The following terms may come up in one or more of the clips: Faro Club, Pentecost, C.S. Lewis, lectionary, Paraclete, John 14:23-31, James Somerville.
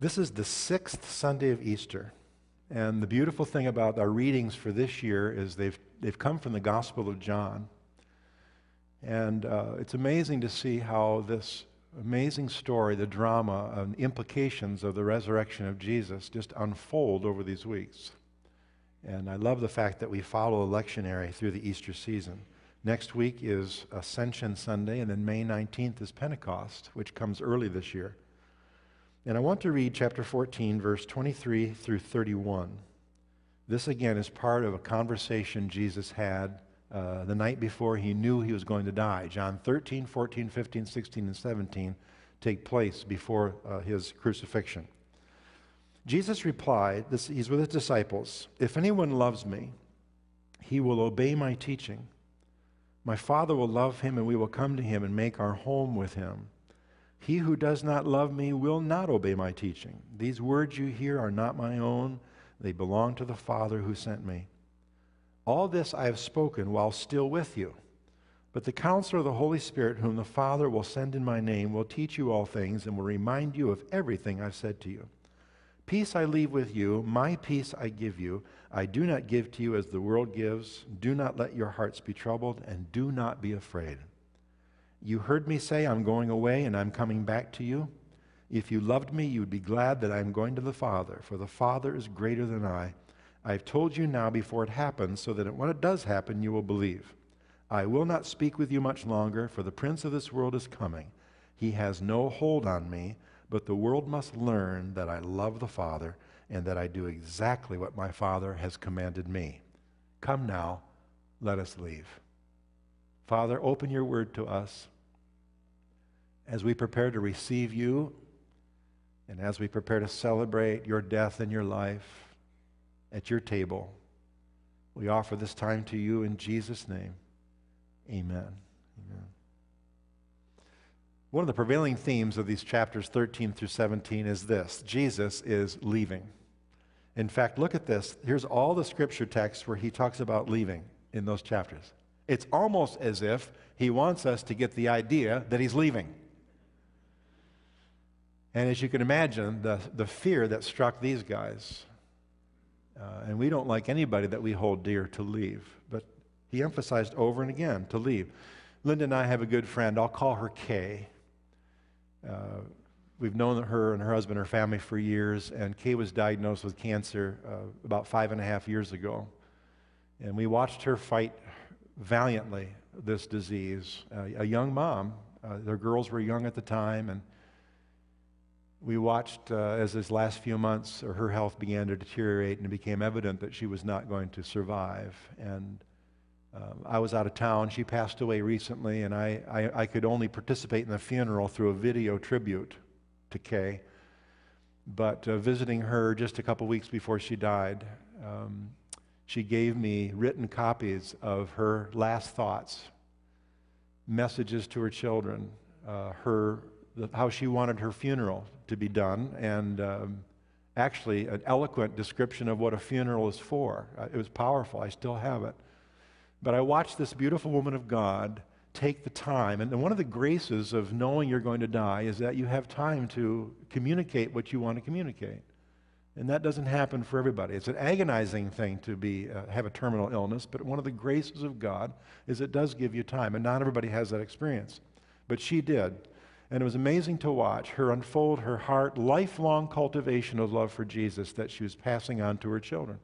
This is the 6th Sunday of Easter, and the beautiful thing about our readings for this year is they've come from the Gospel of John, and it's amazing to see how this amazing story, the drama and implications of the resurrection of Jesus just unfold over these weeks. And I love the fact that we follow a lectionary through the Easter season. Next week is Ascension Sunday, and then May 19th is Pentecost, which comes early this year. And I want to read chapter 14, verse 23 through 31. This, again, is part of a conversation Jesus had the night before he knew he was going to die. John 13, 14, 15, 16, and 17 take place before his crucifixion. Jesus replied, he's with his disciples, "If anyone loves me, he will obey my teaching. My Father will love him, and we will come to him and make our home with him. He who does not love me will not obey my teaching. These words you hear are not my own. They belong to the Father who sent me. All this I have spoken while still with you. But the Counselor of the Holy Spirit, whom the Father will send in my name, will teach you all things and will remind you of everything I've said to you. Peace I leave with you, my peace I give you. I do not give to you as the world gives. Do not let your hearts be troubled, and do not be afraid. You heard me say, I'm going away and I'm coming back to you. If you loved me, you would be glad that I'm going to the Father, for the Father is greater than I. I've told you now before it happens, so that when it does happen, you will believe. I will not speak with you much longer, for the Prince of this world is coming. He has no hold on me, but the world must learn that I love the Father and that I do exactly what my Father has commanded me. Come now, let us leave." Father, open your word to us as we prepare to receive you and as we prepare to celebrate your death and your life at your table. We offer this time to you in Jesus' name. Amen. Amen. One of the prevailing themes of these chapters 13 through 17 is this: Jesus is leaving. In fact, look at this. Here's all the scripture texts where he talks about leaving in those chapters. It's almost as if he wants us to get the idea that he's leaving. And as you can imagine, the fear that struck these guys. And we don't like anybody that we hold dear to leave. But he emphasized over and again to leave. Linda and I have a good friend. I'll call her Kay. We've known her and her husband, her family for years. And Kay was diagnosed with cancer about 5.5 years ago. And we watched her fight valiantly this disease. A young mom, their girls were young at the time, and we watched as these last few months her health began to deteriorate, and it became evident that she was not going to survive. And I was out of town. She passed away recently, and I could only participate in the funeral through a video tribute to Kay. But visiting her just a couple weeks before she died, she gave me written copies of her last thoughts, messages to her children, how she wanted her funeral to be done, and actually an eloquent description of what a funeral is for. It was powerful. I still have it. But I watched this beautiful woman of God take the time, and one of the graces of knowing you're going to die is that you have time to communicate what you want to communicate. And that doesn't happen for everybody. It's an agonizing thing to be have a terminal illness, but one of the graces of God is it does give you time, and not everybody has that experience. But she did, and it was amazing to watch her unfold her heart, lifelong cultivation of love for Jesus that she was passing on to her children.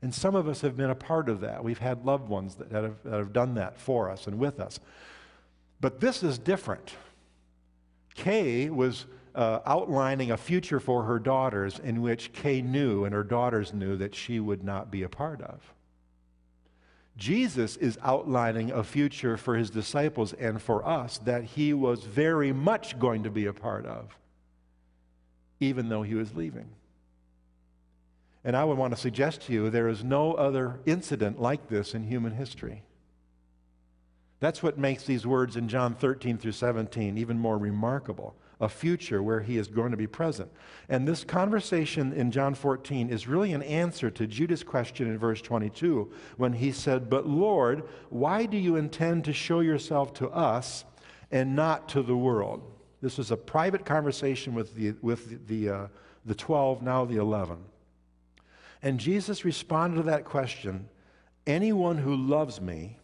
And some of us have been a part of that. We've had loved ones that have done that for us and with us. But this is different. Kay was outlining a future for her daughters in which Kay knew and her daughters knew that she would not be a part of. Jesus is outlining a future for his disciples and for us that he was very much going to be a part of, even though he was leaving. And I would want to suggest to you there is no other incident like this in human history. That's what makes these words in John 13 through 17 even more remarkable. A future where he is going to be present. And this conversation in John 14 is really an answer to Judas' question in verse 22 when he said, "But Lord, why do you intend to show yourself to us and not to the world?" This was a private conversation with the the 12, now the 11. And Jesus responded to that question, anyone who loves me,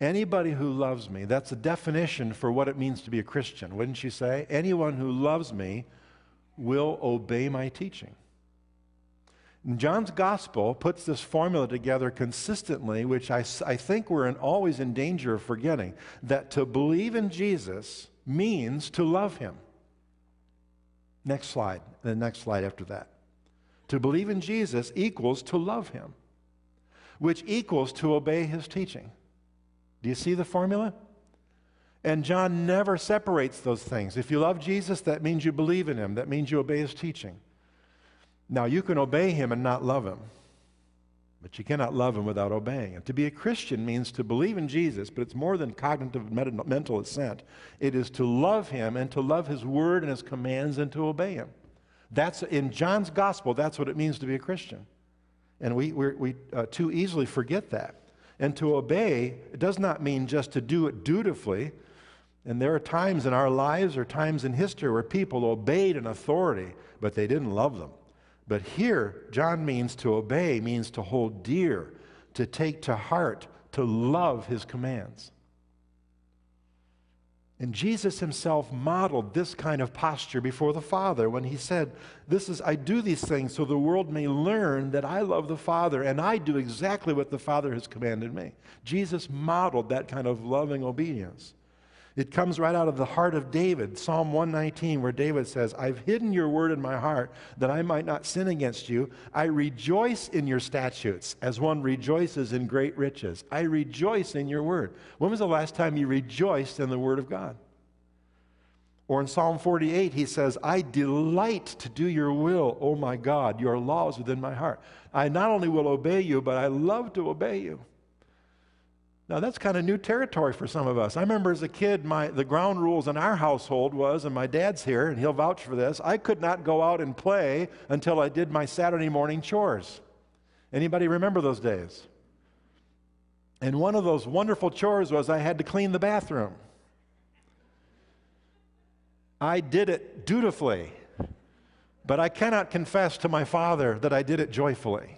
anybody who loves me, that's a definition for what it means to be a Christian, wouldn't you say? Anyone who loves me will obey my teaching. And John's gospel puts this formula together consistently, which I think we're always in danger of forgetting, that to believe in Jesus means to love him. Next slide, the next slide after that. To believe in Jesus equals to love him, which equals to obey his teaching. Do you see the formula? And John never separates those things. If you love Jesus, that means you believe in him. That means you obey his teaching. Now, you can obey him and not love him, but you cannot love him without obeying him. To be a Christian means to believe in Jesus, but it's more than cognitive mental assent. It is to love him and to love his word and his commands and to obey him. That's, in John's gospel, that's what it means to be a Christian. And we too easily forget that. And to obey, it does not mean just to do it dutifully. And there are times in our lives or times in history where people obeyed an authority, but they didn't love them. But here, John means to obey, means to hold dear, to take to heart, to love his commands. And Jesus himself modeled this kind of posture before the Father when he said, I do these things so the world may learn that I love the Father and I do exactly what the Father has commanded me. Jesus modeled that kind of loving obedience. It comes right out of the heart of David, Psalm 119, where David says, I've hidden your word in my heart that I might not sin against you. I rejoice in your statutes as one rejoices in great riches. I rejoice in your word. When was the last time you rejoiced in the word of God? Or in Psalm 48, he says, I delight to do your will, O my God, your law is within my heart. I not only will obey you, but I love to obey you. Now, that's kind of new territory for some of us. I remember as a kid, the ground rules in our household was, and my dad's here, and he'll vouch for this, I could not go out and play until I did my Saturday morning chores. Anybody remember those days? And one of those wonderful chores was I had to clean the bathroom. I did it dutifully, but I cannot confess to my father that I did it joyfully.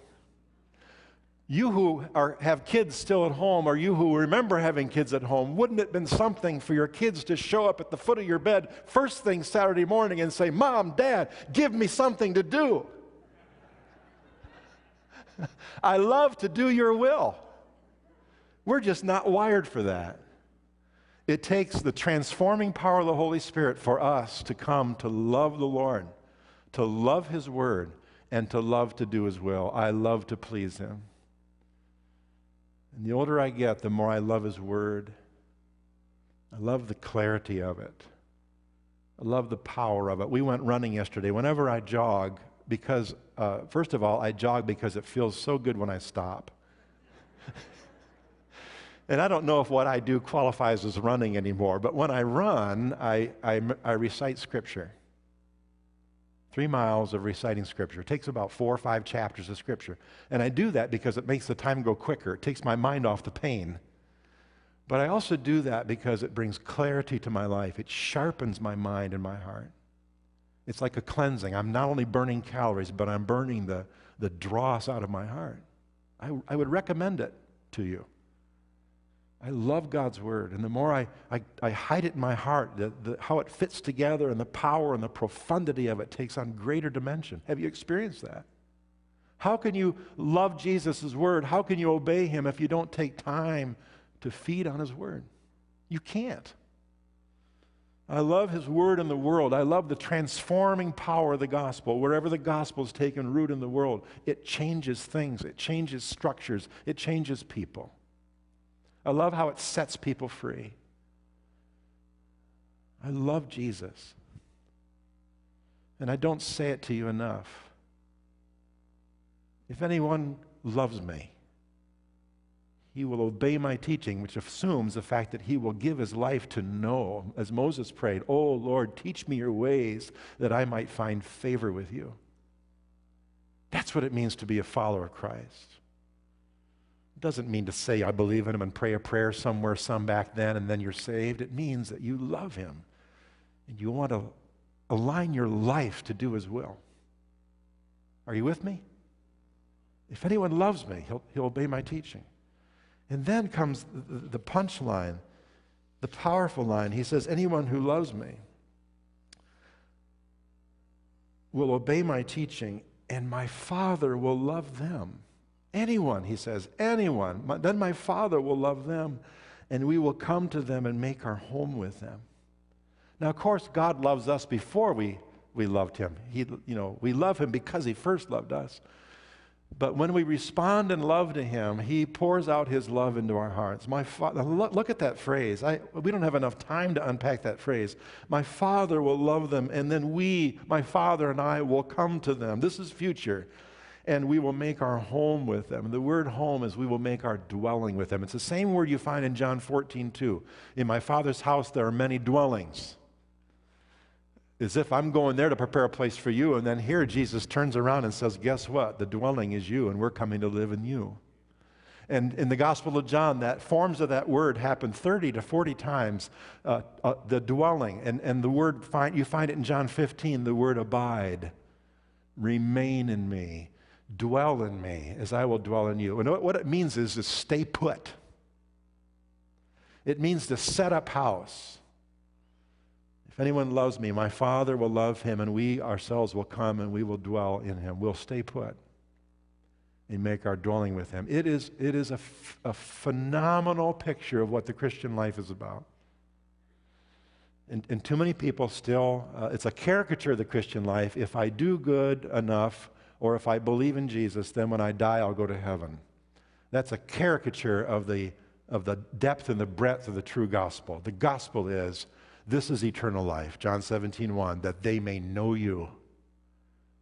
You who have kids still at home, or you who remember having kids at home, wouldn't it have been something for your kids to show up at the foot of your bed first thing Saturday morning and say, Mom, Dad, give me something to do. I love to do your will. We're just not wired for that. It takes the transforming power of the Holy Spirit for us to come to love the Lord, to love his word, and to love to do his will. I love to please him. And the older I get, the more I love his word. I love the clarity of it. I love the power of it. We went running yesterday. Whenever I jog, because, first of all, I jog because it feels so good when I stop. And I don't know if what I do qualifies as running anymore, but when I run, I recite Scripture. 3 miles of reciting Scripture. It takes about 4 or 5 chapters of Scripture. And I do that because it makes the time go quicker. It takes my mind off the pain. But I also do that because it brings clarity to my life. It sharpens my mind and my heart. It's like a cleansing. I'm not only burning calories, but I'm burning the dross out of my heart. I would recommend it to you. I love God's word, and the more I hide it in my heart, how it fits together and the power and the profundity of it takes on greater dimension. Have you experienced that? How can you love Jesus' word? How can you obey him if you don't take time to feed on his word? You can't. I love his word in the world. I love the transforming power of the gospel. Wherever the gospel's taken root in the world, it changes things. It changes structures. It changes people. I love how it sets people free. I love Jesus. And I don't say it to you enough. If anyone loves me, he will obey my teaching, which assumes the fact that he will give his life to know, as Moses prayed, Oh, Lord, teach me your ways that I might find favor with you. That's what it means to be a follower of Christ. Doesn't mean to say I believe in him and pray a prayer somewhere some back then and then you're saved. It means that you love him and you want to Align your life to do His will. Are you with me? If anyone loves me, he'll obey my teaching. And then comes the punchline, the powerful line. He says, anyone who loves me will obey my teaching, and my Father will love them. Anyone, he says, anyone. Then my Father will love them, and we will come to them and make our home with them. Now, of course, God loves us before we loved Him. We love Him because He first loved us. But when we respond in love to Him, He pours out His love into our hearts. My Father, look at that phrase. We don't have enough time to unpack that phrase. My Father will love them, and then my Father and I, will come to them. This is future. And we will make our home with them. The word home is we will make our dwelling with them. It's the same word you find in John 14:2. In my Father's house there are many dwellings. As if I'm going there to prepare a place for you, and then here Jesus turns around and says, guess what? The dwelling is you, and we're coming to live in you. And in the Gospel of John, that forms of that word happen 30 to 40 times, the dwelling. And the word, you find it in John 15, the word abide, remain in me, dwell in me as I will dwell in you. And what it means is to stay put. It means to set up house. If anyone loves me, my Father will love him, and we ourselves will come and we will dwell in him. We'll stay put and make our dwelling with him. It is a phenomenal picture of what the Christian life is about. And too many people still, it's a caricature of the Christian life. If I do good enough, or if I believe in Jesus, then when I die, I'll go to heaven. That's a caricature of the depth and the breadth of the true gospel. The gospel is, this is eternal life, John 17:1, that they may know you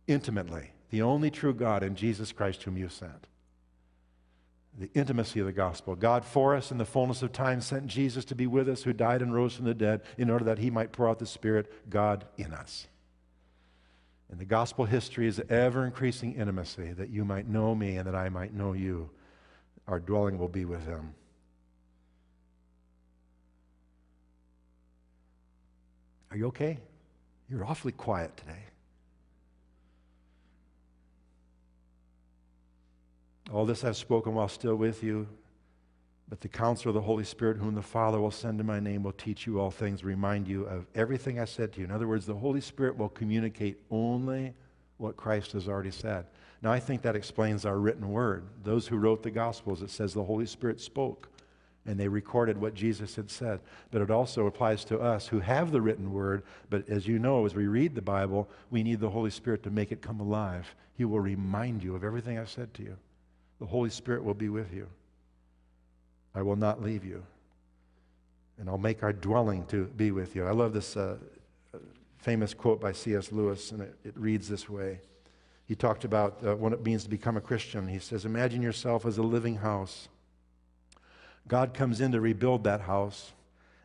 intimately, the only true God in Jesus Christ whom you sent. The intimacy of the gospel. God for us in the fullness of time sent Jesus to be with us, who died and rose from the dead, in order that he might pour out the Spirit, God in us. And the gospel history is ever-increasing intimacy, that you might know me and that I might know you. Our dwelling will be with him. Are you okay? You're awfully quiet today. All this I've spoken while still with you, but the counselor of the Holy Spirit, whom the Father will send in my name, will teach you all things, remind you of everything I said to you. In other words, the Holy Spirit will communicate only what Christ has already said. Now, I think that explains our written word. Those who wrote the Gospels, it says the Holy Spirit spoke, and they recorded what Jesus had said. But it also applies to us who have the written word, but as you know, as we read the Bible, we need the Holy Spirit to make it come alive. He will remind you of everything I've said to you. The Holy Spirit will be with you. I will not leave you. And I'll make our dwelling to be with you. I love this famous quote by C.S. Lewis, and it reads this way. He talked about what it means to become a Christian. He says, imagine yourself as a living house. God comes in to rebuild that house,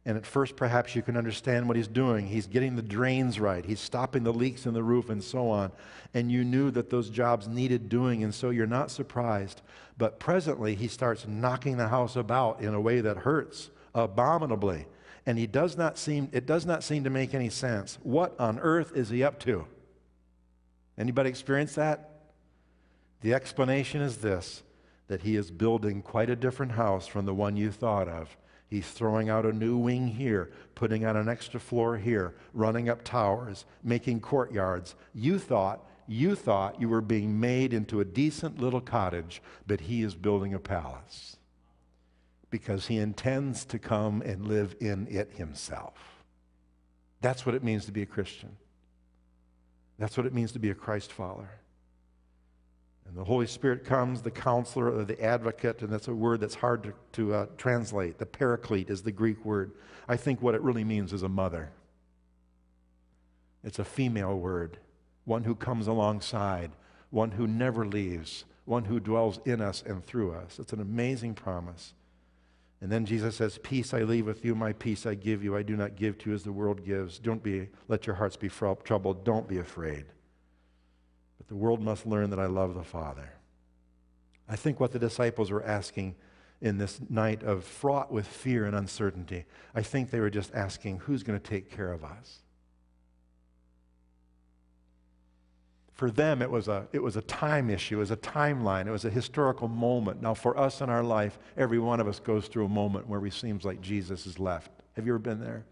and at first perhaps you can understand what he's doing. He's getting the drains right. He's stopping the leaks in the roof and so on. And you knew that those jobs needed doing, and so you're not surprised. But presently he starts knocking the house about in a way that hurts abominably. And it does not seem to make any sense. What on earth is he up to? Anybody experience that? The explanation is this: that he is building quite a different house from the one you thought of. He's throwing out a new wing here, putting on an extra floor here, running up towers, making courtyards. You thought you were being made into a decent little cottage, but he is building a palace because he intends to come and live in it himself. That's what it means to be a Christian. That's what it means to be a Christ follower. And the Holy Spirit comes, the counselor or the advocate, and that's a word that's hard to translate. The Paraclete is the Greek word. I think what it really means is a mother. It's a female word, one who comes alongside, one who never leaves, one who dwells in us and through us. It's an amazing promise. And then Jesus says, peace I leave with you, my peace I give you. I do not give to you as the world gives. Let your hearts be troubled. Don't be afraid. But the world must learn that I love the Father. I think what the disciples were asking in this night of fraught with fear and uncertainty, I think they were just asking, who's going to take care of us? For them, it was a time issue, it was a timeline, it was a historical moment. Now for us in our life, every one of us goes through a moment where it seems like Jesus is left. Have you ever been there?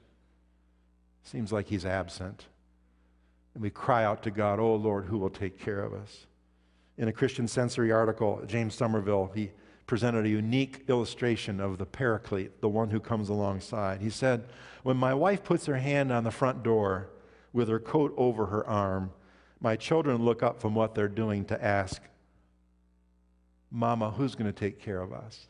Seems like he's absent. And we cry out to God, oh Lord, who will take care of us? In a Christian Sensory article, James Somerville, he presented a unique illustration of the Paraclete, the one who comes alongside. He said, when my wife puts her hand on the front door with her coat over her arm, my children look up from what they're doing to ask, Mama, who's going to take care of us?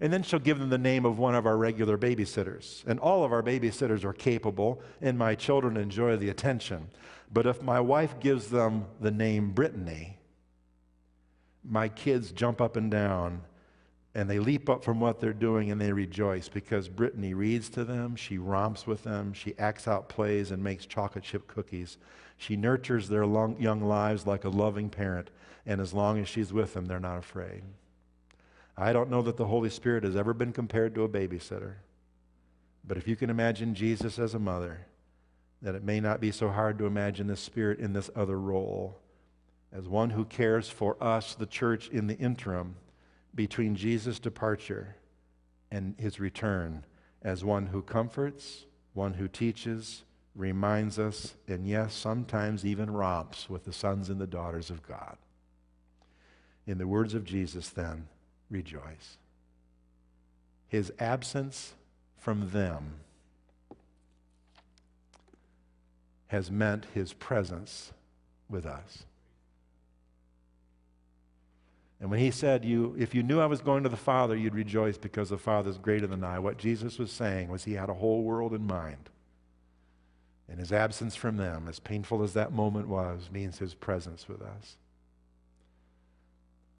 And then she'll give them the name of one of our regular babysitters. And all of our babysitters are capable, and my children enjoy the attention. But if my wife gives them the name Brittany, my kids jump up and down, and they leap up from what they're doing and they rejoice because Brittany reads to them, she romps with them, she acts out plays and makes chocolate chip cookies. She nurtures their young lives like a loving parent, and as long as she's with them, they're not afraid. I don't know that the Holy Spirit has ever been compared to a babysitter, but if you can imagine Jesus as a mother, then it may not be so hard to imagine the Spirit in this other role as one who cares for us, the church, in the interim, between Jesus' departure and his return, as one who comforts, one who teaches, reminds us, and yes, sometimes even romps with the sons and the daughters of God. In the words of Jesus then, rejoice. His absence from them has meant his presence with us. And when he said, if you knew I was going to the Father, you'd rejoice because the Father is greater than I. What Jesus was saying was he had a whole world in mind. And his absence from them, as painful as that moment was, means his presence with us.